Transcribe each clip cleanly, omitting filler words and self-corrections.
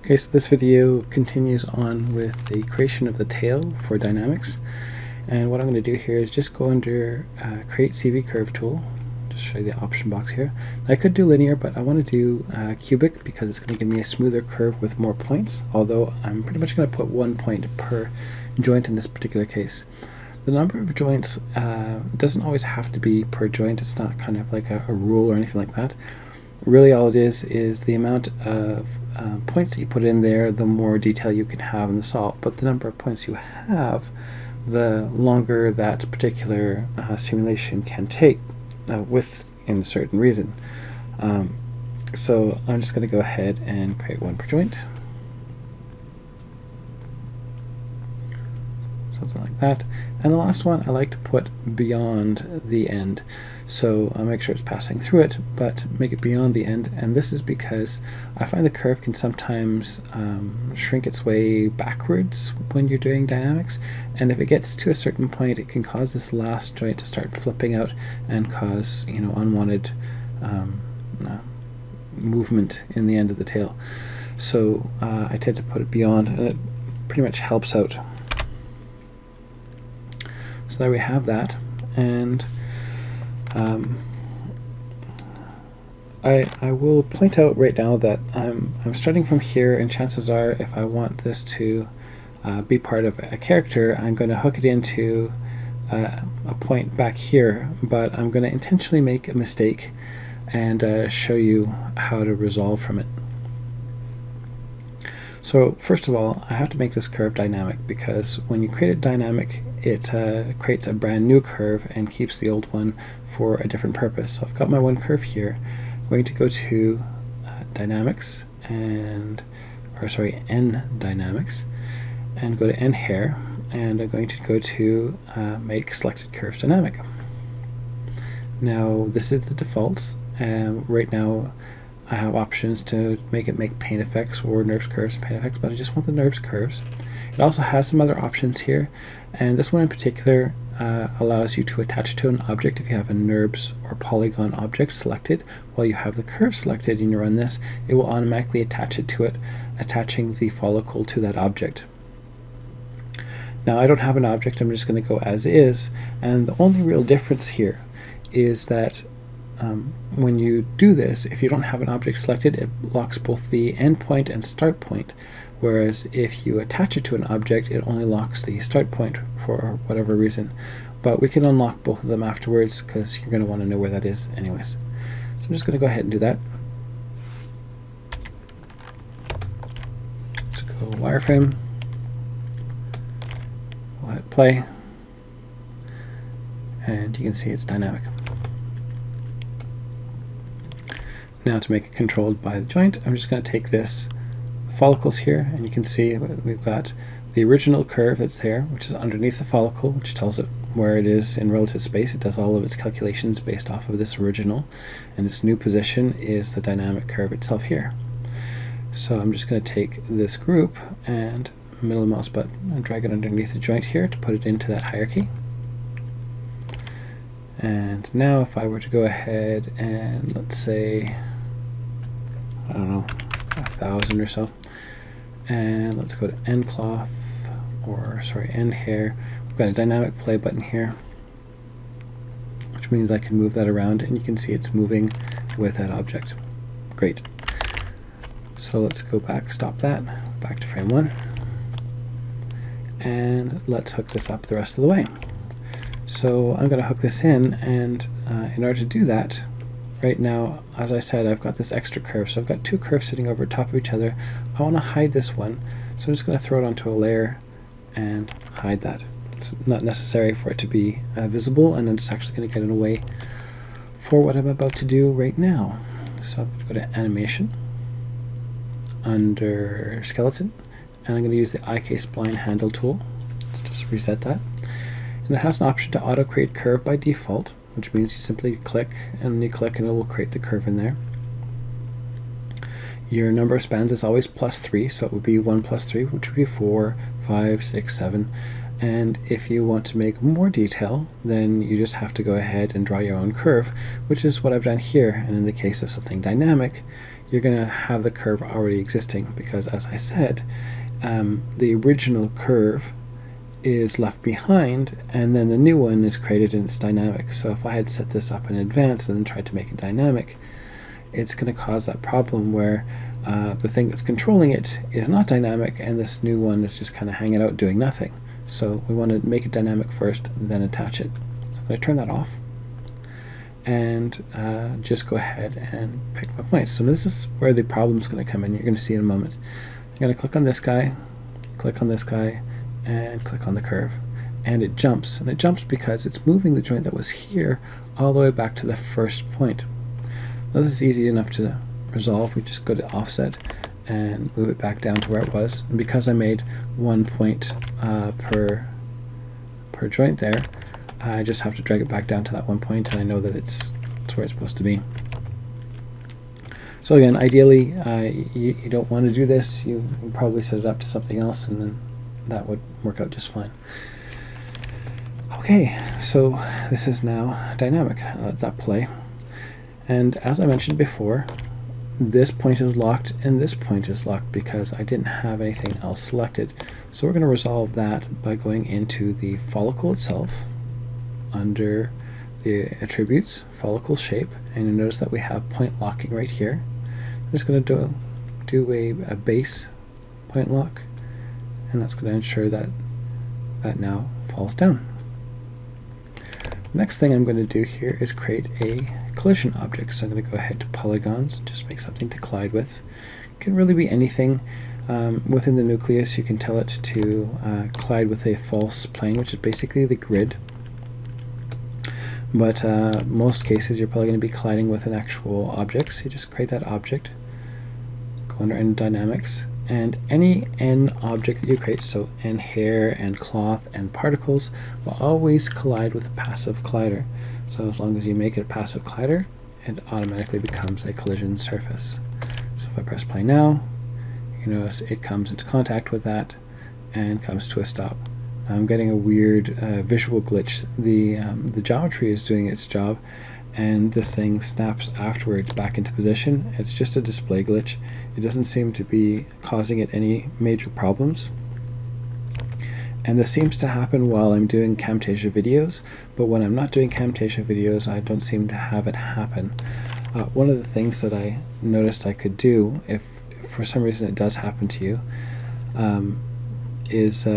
Okay, so this video continues on with the creation of the tail for Dynamics. And what I'm going to do here is just go under Create CV Curve Tool. Just show you the option box here. I could do linear, but I want to do cubic because it's going to give me a smoother curve with more points, although I'm pretty much going to put 1 point per joint in this particular case. The number of joints doesn't always have to be per joint. It's not kind of like a rule or anything like that. Really all it is the amount of points that you put in there, the more detail you can have in the solve. But the number of points you have, the longer that particular simulation can take within a certain reason. So I'm just going to go ahead and create one per joint. Something like that. And the last one I like to put beyond the end. So I'll make sure it's passing through it, but make it beyond the end. And this is because I find the curve can sometimes shrink its way backwards when you're doing dynamics. And if it gets to a certain point, it can cause this last joint to start flipping out and cause, you know, unwanted movement in the end of the tail. So I tend to put it beyond, and it pretty much helps out. So there we have that, and I will point out right now that I'm starting from here, and chances are if I want this to be part of a character, I'm going to hook it into a point back here, but I'm going to intentionally make a mistake and show you how to resolve from it. So first of all, I have to make this curve dynamic, because when you create a dynamic, it creates a brand new curve and keeps the old one for a different purpose. So I've got my one curve here. I'm going to go to Dynamics and, or sorry, nDynamics, and go to nHair, and I'm going to go to Make Selected Curves Dynamic. Now this is the defaults, and right now I have options to make it make paint effects or NURBS curves and paint effects, but I just want the NURBS curves. It also has some other options here, and this one in particular allows you to attach it to an object if you have a NURBS or polygon object selected. While you have the curve selected and you run this, it will automatically attach it to it, attaching the follicle to that object. Now I don't have an object, I'm just going to go as is, and the only real difference here is that when you do this, if you don't have an object selected, it locks both the end point and start point, whereas if you attach it to an object, it only locks the start point for whatever reason. But we can unlock both of them afterwards, because you're going to want to know where that is anyways. So I'm just going to go ahead and do that. Let's go wireframe. We'll hit play, and you can see it's dynamic. Now to make it controlled by the joint, I'm just going to take this follicles here, and you can see we've got the original curve that's there, which is underneath the follicle, which tells it where it is in relative space. It does all of its calculations based off of this original, and its new position is the dynamic curve itself here. So I'm just going to take this group and middle mouse button and drag it underneath the joint here to put it into that hierarchy. And now if I were to go ahead and, let's say, I don't know, 1,000 or so, and let's go to nCloth, or sorry, nHair. We've got a dynamic play button here, which means I can move that around, and you can see it's moving with that object. Great. So let's go back, stop that, back to frame one, and let's hook this up the rest of the way. So I'm going to hook this in, and in order to do that, right now, as I said, I've got this extra curve. So I've got two curves sitting over top of each other. I want to hide this one, so I'm just going to throw it onto a layer and hide that. It's not necessary for it to be visible, and it's actually going to get in the way for what I'm about to do right now. So I'm going to go to Animation, under Skeleton, and I'm going to use the IK Spline Handle tool. Let's just reset that. And it has an option to auto create curve by default, which means you simply click, and then you click, and it will create the curve in there. Your number of spans is always +3, so it would be 1 + 3, which would be 4, 5, 6, 7, And if you want to make more detail, then you just have to go ahead and draw your own curve, which is what I've done here. And in the case of something dynamic, you're going to have the curve already existing, because as I said, the original curve is left behind, and then the new one is created in its dynamic. So if I had set this up in advance and then tried to make it dynamic, it's going to cause that problem where the thing that's controlling it is not dynamic, and this new one is just kind of hanging out doing nothing. So we want to make it dynamic first, and then attach it. So I'm going to turn that off and just go ahead and pick my points. So this is where the problem's going to come in. You're going to see in a moment. I'm going to click on this guy, click on this guy, and click on the curve. And it jumps. And it jumps because it's moving the joint that was here all the way back to the first point. Now this is easy enough to resolve. We just go to offset and move it back down to where it was. And because I made one point per joint there, I just have to drag it back down to that one point, and I know that it's where it's supposed to be. So again, ideally, you don't want to do this. You can probably set it up to something else, and then that would work out just fine. Okay, so this is now dynamic. I'll let that play. And as I mentioned before, this point is locked and this point is locked because I didn't have anything else selected. So we're going to resolve that by going into the follicle itself under the attributes, follicle shape, and you notice that we have point locking right here. I'm just going to do a base point lock, and that's going to ensure that that now falls down. Next thing I'm going to do here is create a collision object. So I'm going to go ahead to polygons and just make something to collide with. It can really be anything. Within the nucleus, you can tell it to collide with a false plane, which is basically the grid. But most cases, you're probably going to be colliding with an actual object. So you just create that object, go under nDynamics, and any n object that you create, so nHair, nCloth, and particles, will always collide with a passive collider. So as long as you make it a passive collider, it automatically becomes a collision surface. So if I press play now, you notice it comes into contact with that and comes to a stop. I'm getting a weird visual glitch. The geometry is doing its job, and this thing snaps afterwards back into position. It's just a display glitch. It doesn't seem to be causing it any major problems. And this seems to happen while I'm doing Camtasia videos, but when I'm not doing Camtasia videos, I don't seem to have it happen. One of the things that I noticed I could do, if for some reason it does happen to you, is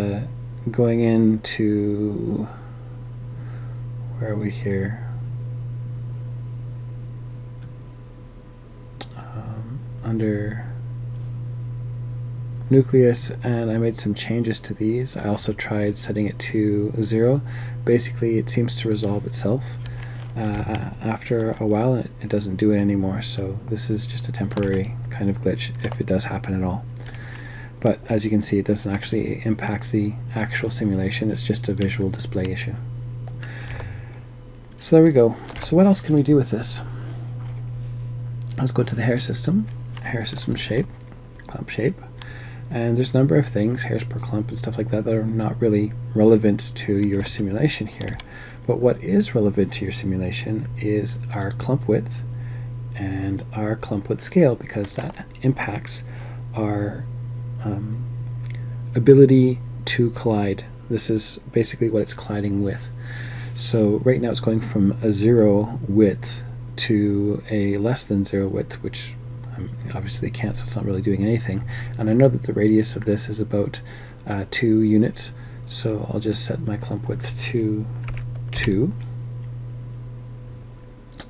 going into, where are we here? Under Nucleus, and I made some changes to these. I also tried setting it to 0. Basically, it seems to resolve itself after a while. It doesn't do it anymore, so this is just a temporary kind of glitch if it does happen at all. But as you can see, it doesn't actually impact the actual simulation. It's just a visual display issue. So there we go. So what else can we do with this? Let's go to the hair system shape, clump shape, and there's a number of things, hairs per clump and stuff like that, that are not really relevant to your simulation here. But what is relevant to your simulation is our clump width and our clump width scale, because that impacts our ability to collide. This is basically what it's colliding with. So right now it's going from a 0 width to a less than 0 width, which obviously can't, so it's not really doing anything. And I know that the radius of this is about 2 units, so I'll just set my clump width to 2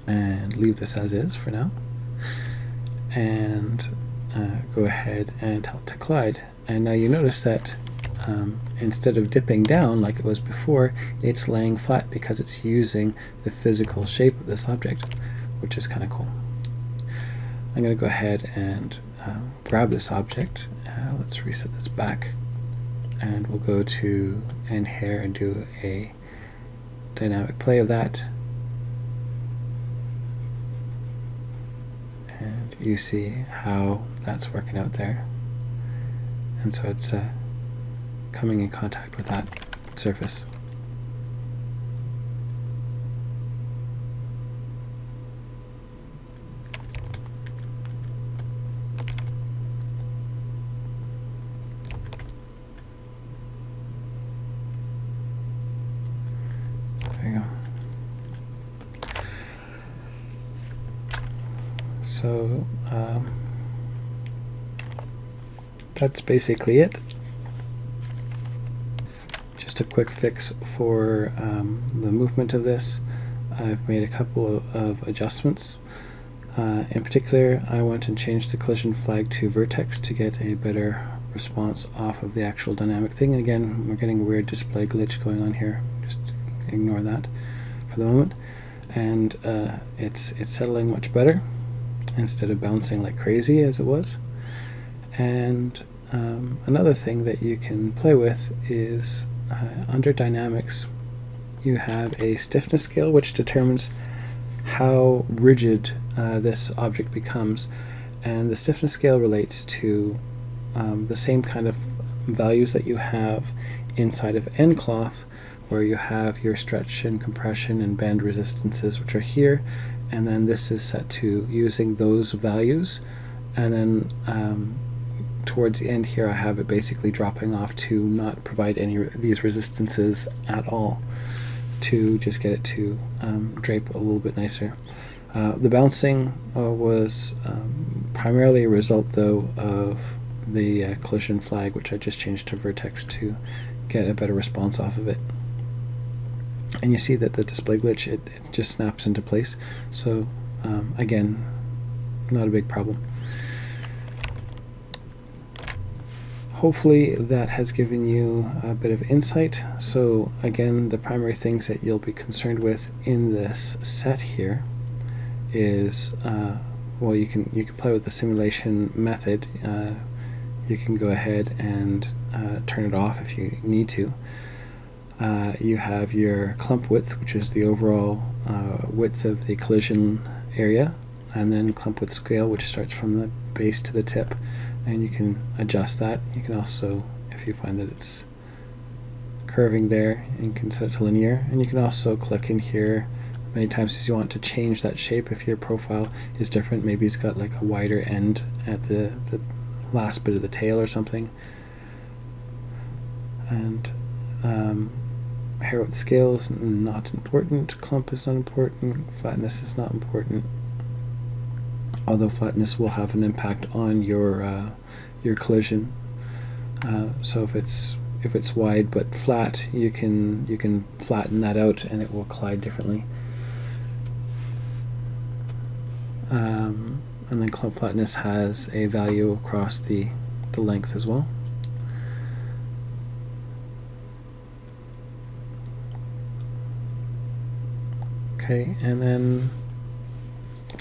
and leave this as is for now, and go ahead and tell it to collide. And now you notice that instead of dipping down like it was before, it's laying flat because it's using the physical shape of this object, which is kind of cool. I'm going to go ahead and grab this object. Let's reset this back, and we'll go to nHair and do a dynamic play of that. And you see how that's working out there. And so it's coming in contact with that. surface. There you go. So that's basically it. Just a quick fix for the movement of this. I've made a couple of adjustments. In particular, I went and changed the collision flag to vertex to get a better response off of the actual dynamic thing. And again, we're getting a weird display glitch going on here. Just ignore that for the moment. And it's settling much better instead of bouncing like crazy as it was. And another thing that you can play with is under Dynamics you have a stiffness scale which determines how rigid this object becomes, and the stiffness scale relates to the same kind of values that you have inside of nCloth, where you have your stretch and compression and bend resistances, which are here, and then this is set to using those values. And then towards the end here I have it basically dropping off to not provide any of these resistances at all, to just get it to drape a little bit nicer. The bouncing was primarily a result though of the collision flag, which I just changed to vertex to get a better response off of it. And you see that the display glitch, it just snaps into place. So again, not a big problem. Hopefully that has given you a bit of insight. So again, the primary things that you'll be concerned with in this set here is, well, you can play with the simulation method. You can go ahead and turn it off if you need to. You have your clump width, which is the overall width of the collision area, and then clump width scale, which starts from the base to the tip. And you can adjust that. You can also, if you find that it's curving there, you can set it to linear. And you can also click in here many times as you want to change that shape if your profile is different. Maybe it's got like a wider end at the last bit of the tail or something. And hair width scale is not important. Clump is not important. Flatness is not important. Although flatness will have an impact on your collision, so if it's wide but flat, you can flatten that out and it will collide differently. And then clump flatness has a value across the length as well. Okay, and then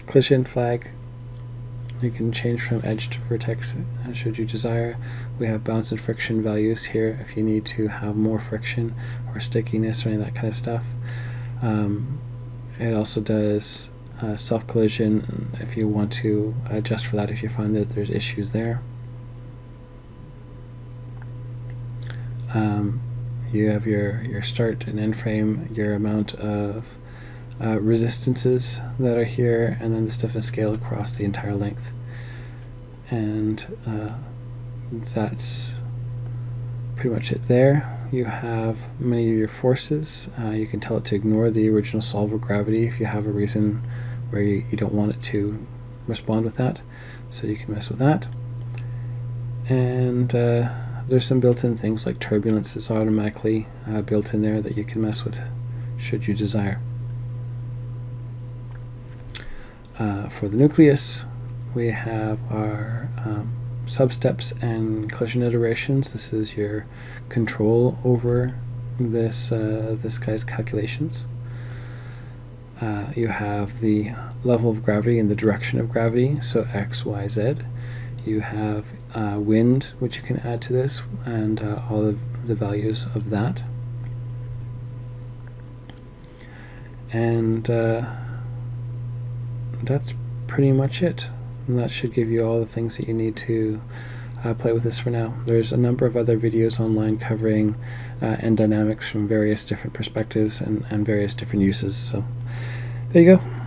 collision flag. You can change from edge to vertex should you desire. We have bounce and friction values here if you need to have more friction or stickiness or any of that kind of stuff. It also does self-collision if you want to adjust for that if you find that there's issues there. You have your start and end frame, your amount of resistances that are here, and then the stiffness scale across the entire length. And that's pretty much it there. You have many of your forces. You can tell it to ignore the original solve of gravity if you have a reason where you don't want it to respond with that. So you can mess with that. And there's some built-in things like turbulence is automatically built in there that you can mess with should you desire. For the nucleus, we have our substeps and collision iterations. This is your control over this this guy's calculations. You have the level of gravity and the direction of gravity, so x, y, z. You have wind, which you can add to this, and all of the values of that. And that's pretty much it, and that should give you all the things that you need to play with this for now. There's a number of other videos online covering nDynamics from various different perspectives and various different uses. So there you go.